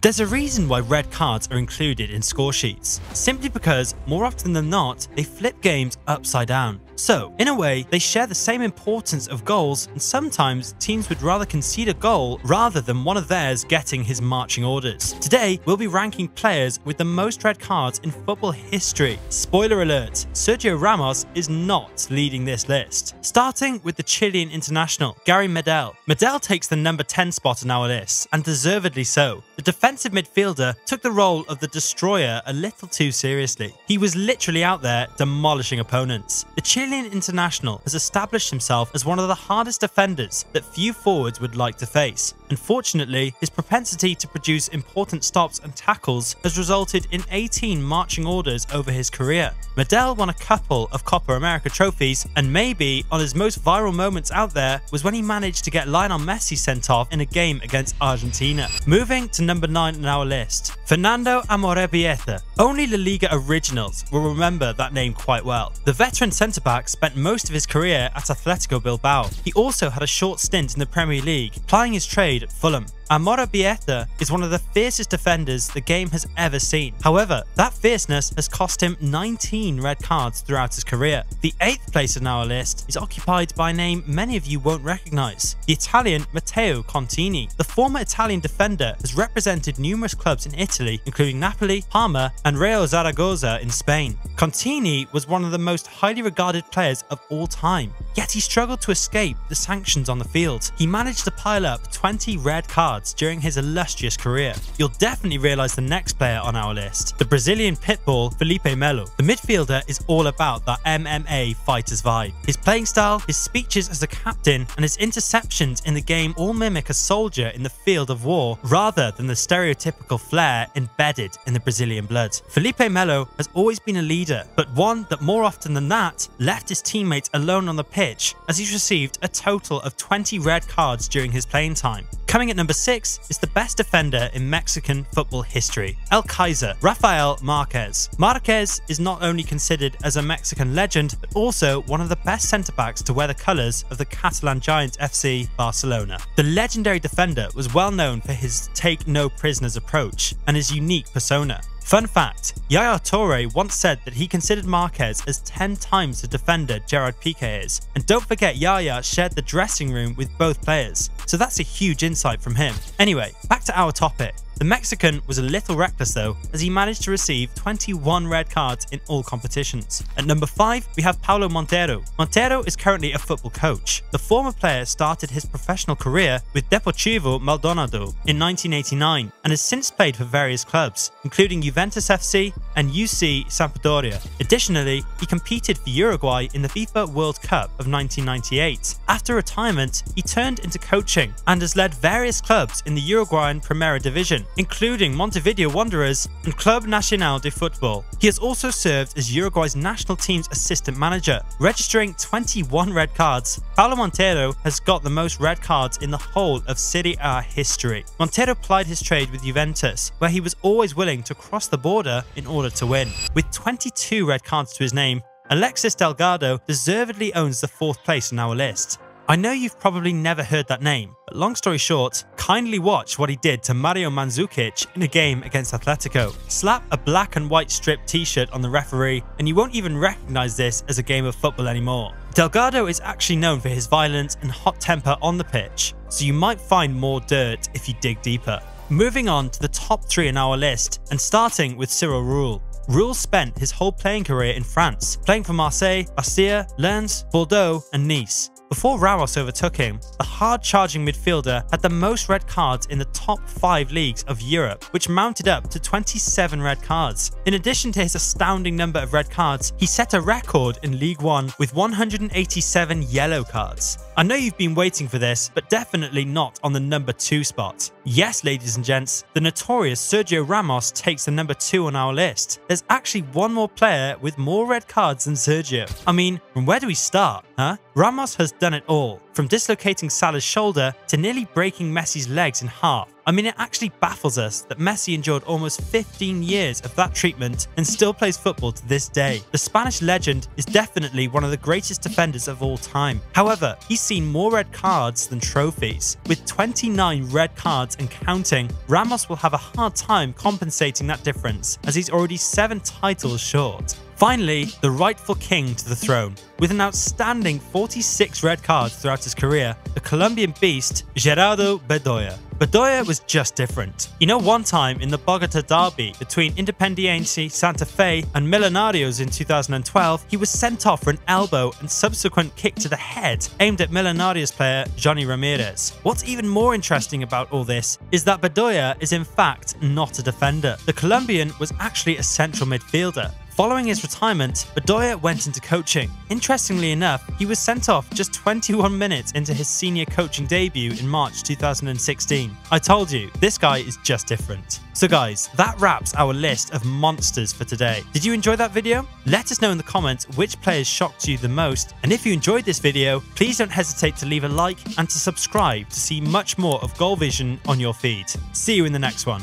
There's a reason why red cards are included in score sheets, simply because more often than not, they flip games upside down. So, in a way, they share the same importance of goals, and sometimes teams would rather concede a goal rather than one of theirs getting his marching orders. Today, we'll be ranking players with the most red cards in football history. Spoiler alert, Sergio Ramos is not leading this list. Starting with the Chilean international, Gary Medel. Medel takes the number 10 spot on our list, and deservedly so. The defensive midfielder took the role of the destroyer a little too seriously. He was literally out there demolishing opponents. The Chilean international has established himself as one of the hardest defenders that few forwards would like to face. Unfortunately, his propensity to produce important stops and tackles has resulted in 18 marching orders over his career. Medel won a couple of Copa America trophies, and maybe on his most viral moments out there was when he managed to get Lionel Messi sent off in a game against Argentina. Moving to number 9 on our list, Fernando Amorebieta. Only La Liga originals will remember that name quite well. The veteran centre-back spent most of his career at Atletico Bilbao. He also had a short stint in the Premier League, plying his trade at Fulham. Amorebieta is one of the fiercest defenders the game has ever seen. However, that fierceness has cost him 19 red cards throughout his career. The 8th place on our list is occupied by a name many of you won't recognise, the Italian Matteo Contini. The former Italian defender has represented numerous clubs in Italy, including Napoli, Parma and Real Zaragoza in Spain. Contini was one of the most highly regarded players of all time, yet he struggled to escape the sanctions on the field. He managed to pile up 20 red cards during his illustrious career. You'll definitely realise the next player on our list, the Brazilian pitbull Felipe Melo. The midfielder is all about that MMA fighter's vibe. His playing style, his speeches as a captain and his interceptions in the game all mimic a soldier in the field of war rather than the stereotypical flair embedded in the Brazilian blood. Felipe Melo has always been a leader, but one that more often than not left his teammates alone on the pitch, as he's received a total of 20 red cards during his playing time. Coming at number 6 is the best defender in Mexican football history, El Kaiser, Rafael Marquez. Marquez is not only considered as a Mexican legend, but also one of the best centre-backs to wear the colours of the Catalan giant FC Barcelona. The legendary defender was well known for his take-no-prisoners approach and his unique persona. Fun fact, Yaya Toure once said that he considered Marquez as 10 times the defender Gerard Pique is. And don't forget, Yaya shared the dressing room with both players, so that's a huge insight from him. Anyway, back to our topic. The Mexican was a little reckless though, as he managed to receive 21 red cards in all competitions. At number 5, we have Paulo Montero. Montero is currently a football coach. The former player started his professional career with Deportivo Maldonado in 1989 and has since played for various clubs, including Juventus FC and UC Sampdoria. Additionally, he competed for Uruguay in the FIFA World Cup of 1998. After retirement, he turned into coaching and has led various clubs in the Uruguayan Primera Division, including Montevideo Wanderers and Club Nacional de Football. He has also served as Uruguay's national team's assistant manager, registering 21 red cards. Paulo Montero has got the most red cards in the whole of Serie A history. Montero plied his trade with Juventus, where he was always willing to cross the border in order to win. With 22 red cards to his name, Alexis Delgado deservedly owns the 4th place on our list. I know you've probably never heard that name, but long story short, kindly watch what he did to Mario Mandzukic in a game against Atletico. Slap a black and white striped t-shirt on the referee and you won't even recognise this as a game of football anymore. Delgado is actually known for his violence and hot temper on the pitch, so you might find more dirt if you dig deeper. Moving on to the top 3 in our list and starting with Cyril Ruhl. Ruhl spent his whole playing career in France, playing for Marseille, Bastia, Lens, Bordeaux and Nice. Before Ramos overtook him, the hard-charging midfielder had the most red cards in the top 5 leagues of Europe, which mounted up to 27 red cards. In addition to his astounding number of red cards, he set a record in League One with 187 yellow cards. I know you've been waiting for this, but definitely not on the number 2 spot. Yes, ladies and gents, the notorious Sergio Ramos takes the number 2 on our list. There's actually one more player with more red cards than Sergio. I mean, from where do we start? huh? Ramos has done it all, from dislocating Salah's shoulder to nearly breaking Messi's legs in half. I mean, it actually baffles us that Messi endured almost 15 years of that treatment and still plays football to this day. The Spanish legend is definitely one of the greatest defenders of all time. However, he's seen more red cards than trophies. With 29 red cards and counting, Ramos will have a hard time compensating that difference, as he's already 7 titles short. Finally, the rightful king to the throne. With an outstanding 46 red cards throughout his career, the Colombian beast, Gerardo Bedoya. Bedoya was just different. You know, one time in the Bogota derby between Independiente Santa Fe and Millonarios in 2012, he was sent off for an elbow and subsequent kick to the head aimed at Millonarios player Johnny Ramirez. What's even more interesting about all this is that Bedoya is in fact not a defender. The Colombian was actually a central midfielder. Following his retirement, Bedoya went into coaching. Interestingly enough, he was sent off just 21 minutes into his senior coaching debut in March 2016. I told you, this guy is just different. So guys, that wraps our list of monsters for today. Did you enjoy that video? Let us know in the comments which players shocked you the most, and if you enjoyed this video, please don't hesitate to leave a like and to subscribe to see much more of Goal Vision on your feed. See you in the next one.